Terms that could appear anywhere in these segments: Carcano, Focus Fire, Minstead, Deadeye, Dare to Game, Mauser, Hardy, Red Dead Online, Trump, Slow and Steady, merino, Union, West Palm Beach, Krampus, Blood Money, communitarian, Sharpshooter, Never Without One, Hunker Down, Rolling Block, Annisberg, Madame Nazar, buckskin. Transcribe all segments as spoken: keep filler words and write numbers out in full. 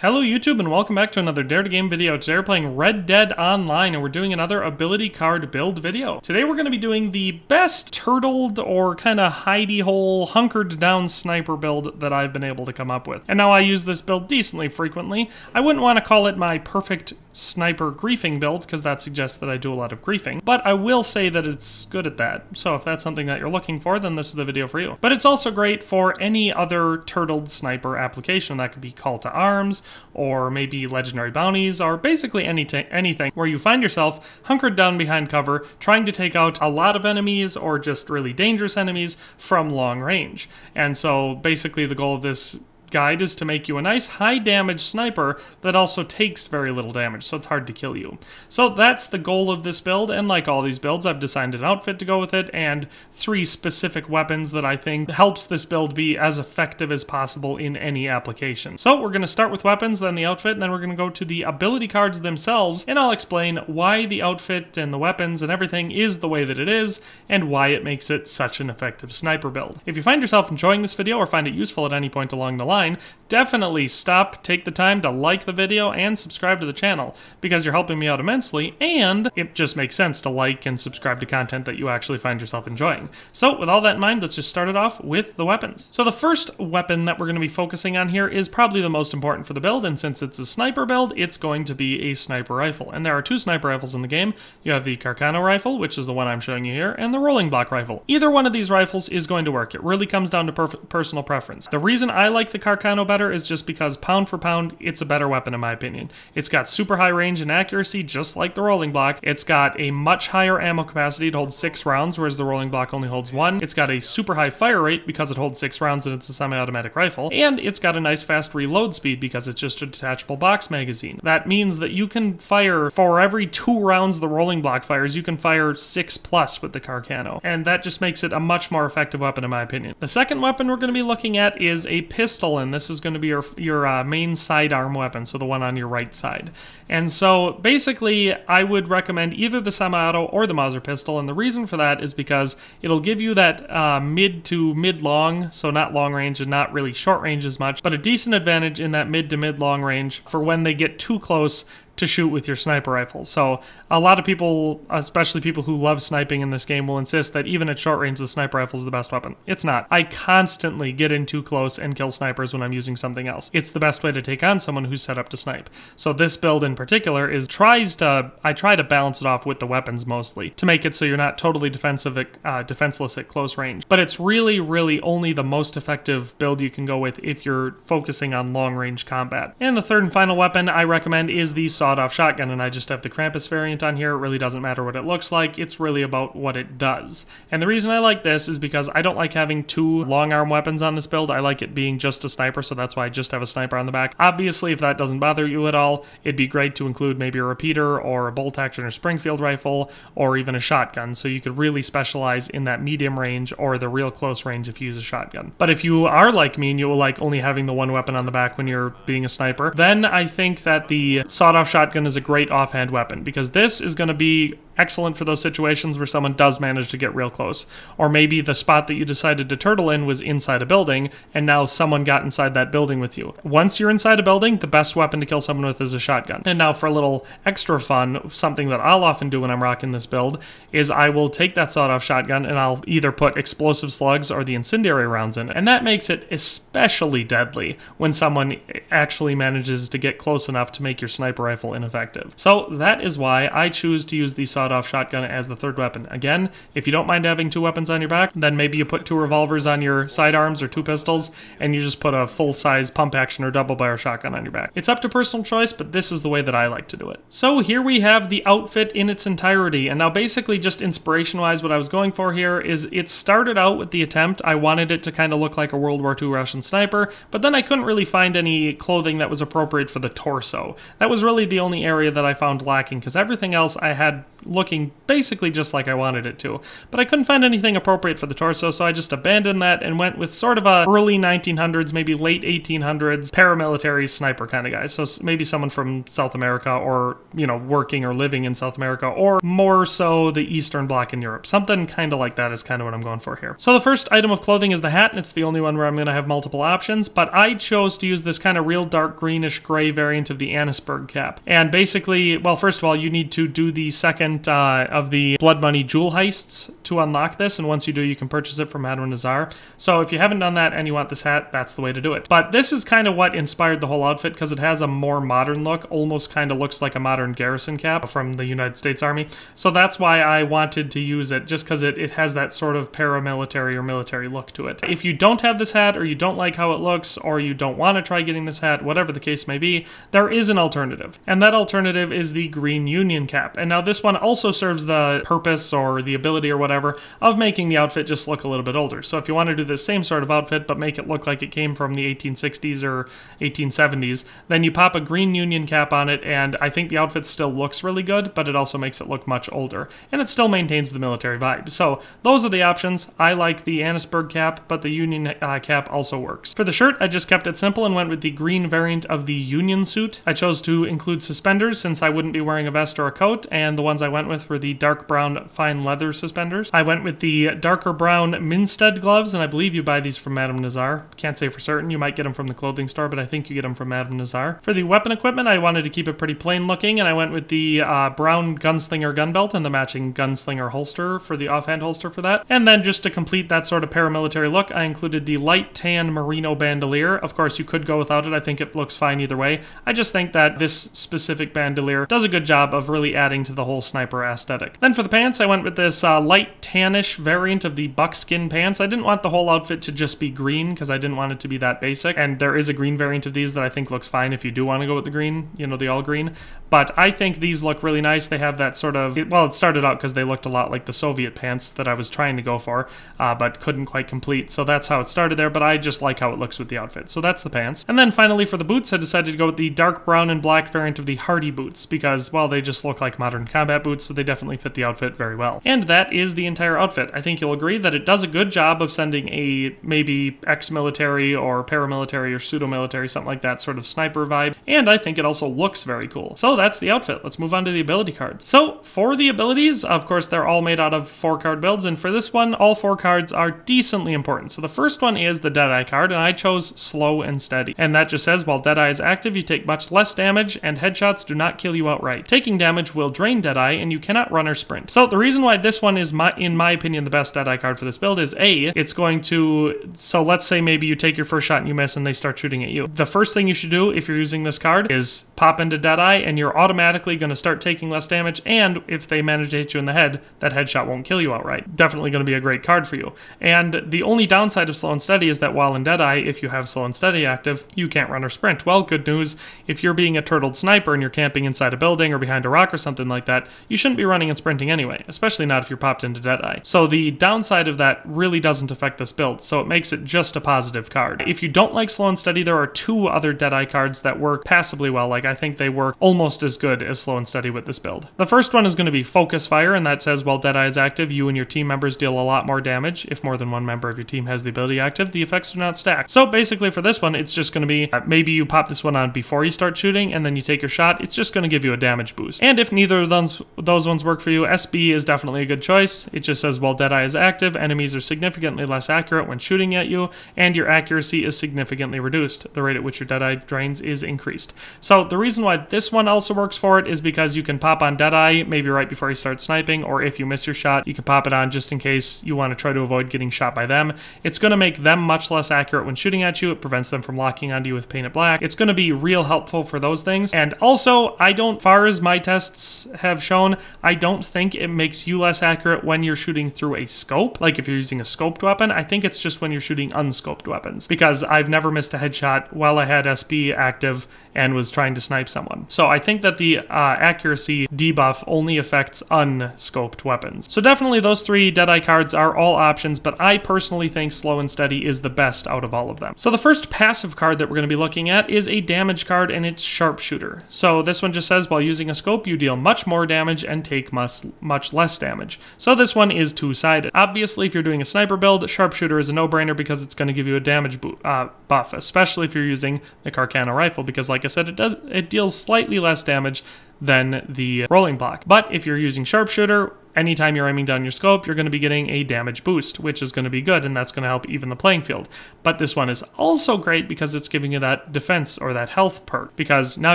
Hello YouTube and welcome back to another Dare to Game video. Today we're playing Red Dead Online and we're doing another ability card build video. Today we're going to be doing the best turtled or kind of hidey hole hunkered down sniper build that I've been able to come up with. And now I use this build decently frequently. I wouldn't want to call it my perfect sniper griefing build because that suggests that I do a lot of griefing, but I will say that it's good at that. So if that's something that you're looking for, then this is the video for you. But it's also great for any other turtled sniper application. That could be call to arms, or maybe legendary bounties, or basically any anything where you find yourself hunkered down behind cover, trying to take out a lot of enemies or just really dangerous enemies from long range. And so basically the goal of this guide is to make you a nice high damage sniper that also takes very little damage, so it's hard to kill you. So that's the goal of this build, and like all these builds, I've designed an outfit to go with it and three specific weapons that I think helps this build be as effective as possible in any application. So we're going to start with weapons, then the outfit, and then we're going to go to the ability cards themselves, and I'll explain why the outfit and the weapons and everything is the way that it is and why it makes it such an effective sniper build. If you find yourself enjoying this video or find it useful at any point along the line, definitely stop, take the time to like the video and subscribe to the channel because you're helping me out immensely and it just makes sense to like and subscribe to content that you actually find yourself enjoying. So with all that in mind, let's just start it off with the weapons. So the first weapon that we're going to be focusing on here is probably the most important for the build, and since it's a sniper build, it's going to be a sniper rifle. And there are two sniper rifles in the game. You have the Carcano rifle, which is the one I'm showing you here, and the Rolling Block rifle. Either one of these rifles is going to work. It really comes down to per personal preference. The reason I like the Carcano better is just because pound for pound it's a better weapon in my opinion. It's got super high range and accuracy just like the Rolling Block. It's got a much higher ammo capacity to hold six rounds whereas the Rolling Block only holds one. It's got a super high fire rate because it holds six rounds and it's a semi-automatic rifle, and it's got a nice fast reload speed because it's just a detachable box magazine. That means that you can fire for every two rounds the Rolling Block fires, you can fire six plus with the Carcano, and that just makes it a much more effective weapon in my opinion. The second weapon we're going to be looking at is a pistol, and this is going to be your, your uh, main sidearm weapon, so the one on your right side. And so basically I would recommend either the semi-auto or the Mauser pistol, and the reason for that is because it'll give you that uh, mid to mid-long, so not long range and not really short range as much, but a decent advantage in that mid to mid-long range for when they get too close to shoot with your sniper rifle. So a lot of people, especially people who love sniping in this game, will insist that even at short range the sniper rifle is the best weapon. It's not. I constantly get in too close and kill snipers when I'm using something else. It's the best way to take on someone who's set up to snipe. So this build in particular is tries to, I try to balance it off with the weapons mostly to make it so you're not totally defensive, uh, defenseless at close range. But it's really, really only the most effective build you can go with if you're focusing on long range combat. And the third and final weapon I recommend is the saw off shotgun, and I just have the Krampus variant on here. It really doesn't matter what it looks like, it's really about what it does. And the reason I like this is because I don't like having two long arm weapons on this build. I like it being just a sniper, so that's why I just have a sniper on the back. Obviously if that doesn't bother you at all, it'd be great to include maybe a repeater or a bolt action or Springfield rifle or even a shotgun, so you could really specialize in that medium range or the real close range if you use a shotgun. But if you are like me and you will like only having the one weapon on the back when you're being a sniper, then I think that the sawed-off shotgun Shotgun is a great offhand weapon because this is going to be excellent for those situations where someone does manage to get real close, or maybe the spot that you decided to turtle in was inside a building and now someone got inside that building with you. Once you're inside a building, the best weapon to kill someone with is a shotgun. And now for a little extra fun, something that I'll often do when I'm rocking this build is I will take that sawed-off shotgun and I'll either put explosive slugs or the incendiary rounds in it, and that makes it especially deadly when someone actually manages to get close enough to make your sniper rifle ineffective. So that is why I choose to use the sawed-off shotgun as the third weapon. Again, if you don't mind having two weapons on your back, then maybe you put two revolvers on your sidearms or two pistols, and you just put a full-size pump action or double barrel shotgun on your back. It's up to personal choice, but this is the way that I like to do it. So here we have the outfit in its entirety, and now basically just inspiration-wise what I was going for here is it started out with the attempt. I wanted it to kind of look like a World War Two Russian sniper, but then I couldn't really find any clothing that was appropriate for the torso. That was really the only area that I found lacking because everything else I had looking basically just like I wanted it to. But I couldn't find anything appropriate for the torso, so I just abandoned that and went with sort of a early nineteen hundreds, maybe late eighteen hundreds paramilitary sniper kind of guy. So maybe someone from South America, or, you know, working or living in South America, or more so the Eastern Bloc in Europe. Something kind of like that is kind of what I'm going for here. So the first item of clothing is the hat, and it's the only one where I'm going to have multiple options, but I chose to use this kind of real dark greenish gray variant of the Annisberg cap. And basically, well, first of all, you need to do the second uh, of the Blood Money jewel heists to unlock this, and once you do, you can purchase it from Madame Nazar. So if you haven't done that and you want this hat, that's the way to do it. But this is kind of what inspired the whole outfit, because it has a more modern look, almost kind of looks like a modern garrison cap from the United States Army. So that's why I wanted to use it, just because it, it has that sort of paramilitary or military look to it. If you don't have this hat, or you don't like how it looks, or you don't want to try getting this hat, whatever the case may be, there is an alternative. And that alternative is the green Union cap. And now this one also serves the purpose or the ability or whatever of making the outfit just look a little bit older. So if you want to do the same sort of outfit but make it look like it came from the eighteen sixties or eighteen seventies, then you pop a green Union cap on it, and I think the outfit still looks really good, but it also makes it look much older. And it still maintains the military vibe. So those are the options. I like the Annisberg cap, but the Union uh, cap also works. For the shirt, I just kept it simple and went with the green variant of the Union suit. I chose to include suspenders since I wouldn't be wearing a vest or a coat, and the ones I went with were the dark brown fine leather suspenders. I went with the darker brown Minstead gloves, and I believe you buy these from Madame Nazar. Can't say for certain. You might get them from the clothing store, but I think you get them from Madame Nazar. For the weapon equipment, I wanted to keep it pretty plain looking, and I went with the uh, brown gunslinger gun belt and the matching gunslinger holster for the offhand holster for that. And then just to complete that sort of paramilitary look, I included the light tan merino bandolier. Of course, you could go without it. I think it looks fine either way. I just think that this specific bandolier does a good job of really adding to the whole sniper aesthetic. Then for the pants, I went with this uh, light tannish variant of the buckskin pants. I didn't want the whole outfit to just be green because I didn't want it to be that basic. And there is a green variant of these that I think looks fine if you do want to go with the green, you know, the all green. But I think these look really nice. They have that sort of, well, it started out because they looked a lot like the Soviet pants that I was trying to go for, uh, but couldn't quite complete. So that's how it started there, but I just like how it looks with the outfit. So that's the pants. And then finally for the boots, I decided to go with the dark brown and black variant of the Hardy boots because, well, they just look like modern combat boots, so they definitely fit the outfit very well. And that is the entire outfit. I think you'll agree that it does a good job of sending a maybe ex-military or paramilitary or pseudo-military, something like that, sort of sniper vibe. And I think it also looks very cool. So that's the outfit. Let's move on to the ability cards. So for the abilities, of course, they're all made out of four card builds, and for this one, all four cards are decently important. So the first one is the Deadeye card, and I chose Slow and Steady. And that just says, while Deadeye is active, you take much less damage, and headshots do not kill you outright. Taking damage will drain Deadeye, and you cannot run or sprint. So the reason why this one is, my, in my opinion, the best Deadeye card for this build is, A, it's going to, so let's say maybe you take your first shot and you miss, and they start shooting at you. The first thing you should do if you're using this card is pop into Deadeye, and you're automatically going to start taking less damage, and if they manage to hit you in the head, that headshot won't kill you outright. Definitely going to be a great card for you. And the only downside of Slow and Steady is that while in Deadeye, if you have Slow and Steady active, you can't run or sprint. Well, good news, if you're being a turtled sniper and you're camping inside a building or behind a rock or something like that, you shouldn't be running and sprinting anyway, especially not if you're popped into Deadeye. So the downside of that really doesn't affect this build, so it makes it just a positive card. If you don't like Slow and Steady, there are two other Deadeye cards that work passably well. Like, I think they work almost as good as Slow and Steady with this build. The first one is going to be Focus Fire, and that says while Deadeye is active, you and your team members deal a lot more damage. If more than one member of your team has the ability active, the effects do not stack. So basically for this one, it's just going to be, uh, maybe you pop this one on before you start shooting, and then you take your shot. It's just going to give you a damage boost. And if neither of those, those ones work for you, S B is definitely a good choice. It just says while Deadeye is active, enemies are significantly less accurate when shooting at you, and your accuracy is significantly reduced. The rate at which your Deadeye drains is increased. So the reason why this one also works for it is because you can pop on Deadeye maybe right before you start sniping, or if you miss your shot, you can pop it on just in case you want to try to avoid getting shot by them. It's going to make them much less accurate when shooting at you. It prevents them from locking onto you with painted black. It's going to be real helpful for those things. And also, I don't, far as my tests have shown, I don't think it makes you less accurate when you're shooting through a scope. Like if you're using a scoped weapon, I think it's just when you're shooting unscoped weapons, because I've never missed a headshot while I had S B active and was trying to snipe someone. So I think that the uh, accuracy debuff only affects unscoped weapons. So definitely those three Deadeye cards are all options, but I personally think Slow and Steady is the best out of all of them. So the first passive card that we're going to be looking at is a damage card, and it's Sharpshooter. So this one just says while using a scope, you deal much more damage damage and take much, much less damage. So this one is two-sided. Obviously, if you're doing a sniper build, Sharpshooter is a no-brainer because it's going to give you a damage bo uh, buff, especially if you're using the Carcano rifle, because like I said, it does it deals slightly less damage than the Rolling Block. But if you're using Sharpshooter, anytime you're aiming down your scope, you're going to be getting a damage boost, which is going to be good, and that's going to help even the playing field. But this one is also great because it's giving you that defense or that health perk, because now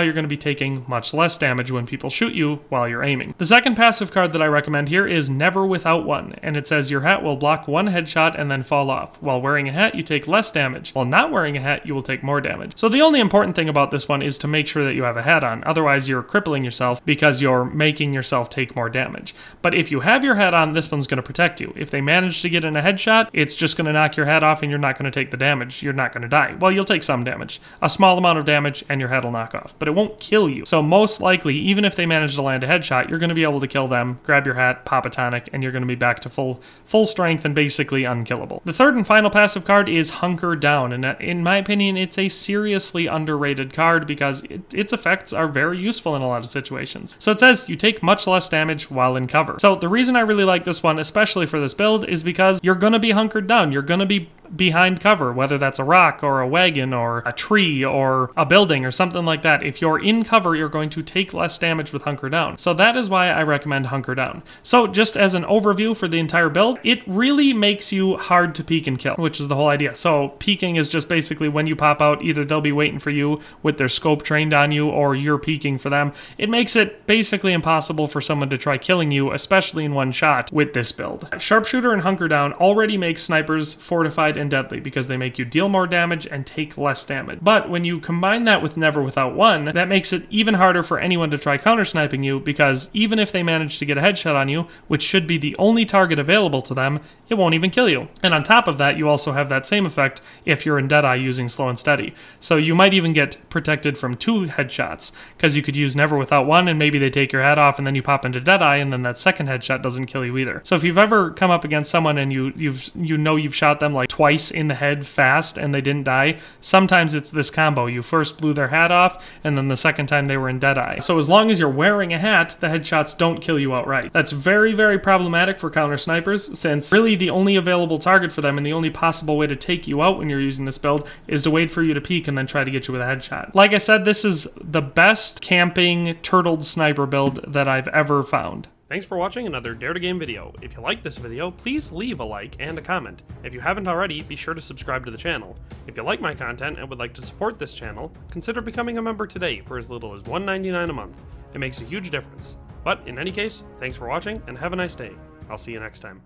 you're going to be taking much less damage when people shoot you while you're aiming. The second passive card that I recommend here is Never Without One, and it says your hat will block one headshot and then fall off. While wearing a hat, you take less damage. While not wearing a hat, you will take more damage. So the only important thing about this one is to make sure that you have a hat on, otherwise you're crippling yourself because you're making yourself take more damage. But if If you have your hat on, this one's going to protect you. If they manage to get in a headshot, it's just going to knock your hat off and you're not going to take the damage. You're not going to die. Well, you'll take some damage. A small amount of damage and your hat will knock off, but it won't kill you. So most likely, even if they manage to land a headshot, you're going to be able to kill them, grab your hat, pop a tonic, and you're going to be back to full full strength and basically unkillable. The third and final passive card is Hunker Down, and in my opinion, it's a seriously underrated card because it, its effects are very useful in a lot of situations. So it says you take much less damage while in cover. So the reason I really like this one, especially for this build, is because you're going to be hunkered down. You're going to be behind cover, whether that's a rock or a wagon or a tree or a building or something like that. If you're in cover, you're going to take less damage with Hunker Down. So that is why I recommend Hunker Down. So just as an overview for the entire build, it really makes you hard to peek and kill, which is the whole idea. So peeking is just basically when you pop out, either they'll be waiting for you with their scope trained on you or you're peeking for them. It makes it basically impossible for someone to try killing you, especially in one shot with this build. Sharpshooter and Hunker Down already make snipers fortified and deadly because they make you deal more damage and take less damage. But when you combine that with Never Without One, that makes it even harder for anyone to try counter sniping you, because even if they manage to get a headshot on you, which should be the only target available to them, it won't even kill you. And on top of that, you also have that same effect if you're in Deadeye using Slow and Steady. So you might even get protected from two headshots, because you could use Never Without One and maybe they take your hat off and then you pop into Deadeye and then that second headshot doesn't kill you either. So if you've ever come up against someone and you you've you know you've shot them like twice Twice in the head fast and they didn't die, sometimes it's this combo. You first blew their hat off and then the second time they were in Deadeye. So as long as you're wearing a hat, the headshots don't kill you outright. That's very, very problematic for counter snipers, since really the only available target for them and the only possible way to take you out when you're using this build is to wait for you to peek and then try to get you with a headshot. Like I said, this is the best camping turtled sniper build that I've ever found. Thanks for watching another Dare to Game video. If you like this video, please leave a like and a comment. If you haven't already, be sure to subscribe to the channel. If you like my content and would like to support this channel, consider becoming a member today for as little as one ninety-nine a month. It makes a huge difference. But in any case, thanks for watching and have a nice day. I'll see you next time.